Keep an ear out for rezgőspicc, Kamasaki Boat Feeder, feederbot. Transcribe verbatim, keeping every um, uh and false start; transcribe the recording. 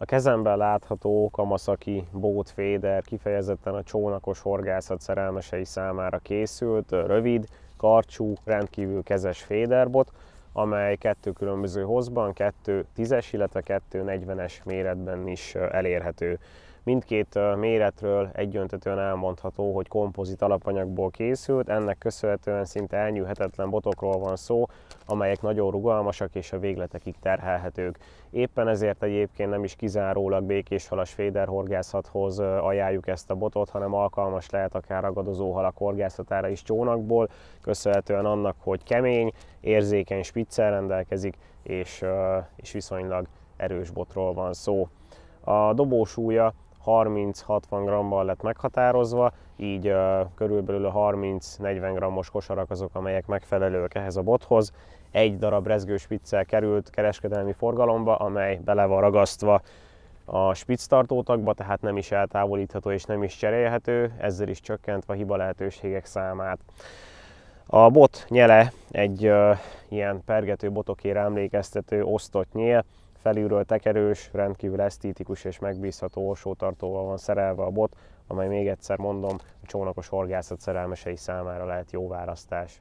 A kezemben látható Kamasaki Boat Feeder kifejezetten a csónakos horgászat szerelmesei számára készült, rövid, karcsú, rendkívül kezes féderbot, amely kettő különböző hosszban, kettő tízes, illetve kettő negyvenes méretben is elérhető. Mindkét méretről egyöntetően elmondható, hogy kompozit alapanyagból készült, ennek köszönhetően szinte elnyűhetetlen botokról van szó, amelyek nagyon rugalmasak és a végletekig terhelhetők. Éppen ezért egyébként nem is kizárólag békéshalas féderhorgászathoz ajánljuk ezt a botot, hanem alkalmas lehet akár ragadozó halak horgászatára is csónakból, köszönhetően annak, hogy kemény, érzékeny spiccel rendelkezik, és, és viszonylag erős botról van szó. A dobósúlya harminc-hatvan g-ban lett meghatározva, így uh, körülbelül a harminc-negyven g-os kosarak azok, amelyek megfelelőek ehhez a bothoz. Egy darab rezgő spiccel került kereskedelmi forgalomba, amely bele van ragasztva a spicctartótagba, tehát nem is eltávolítható és nem is cserélhető, ezzel is csökkentve a hiba lehetőségek számát. A bot nyele egy uh, ilyen pergető botokére emlékeztető osztott nyél, felülről tekerős, rendkívül esztétikus és megbízható orsótartóval van szerelve a bot, amely még egyszer mondom, a csónakos horgászat szerelmesei számára lehet jó választás.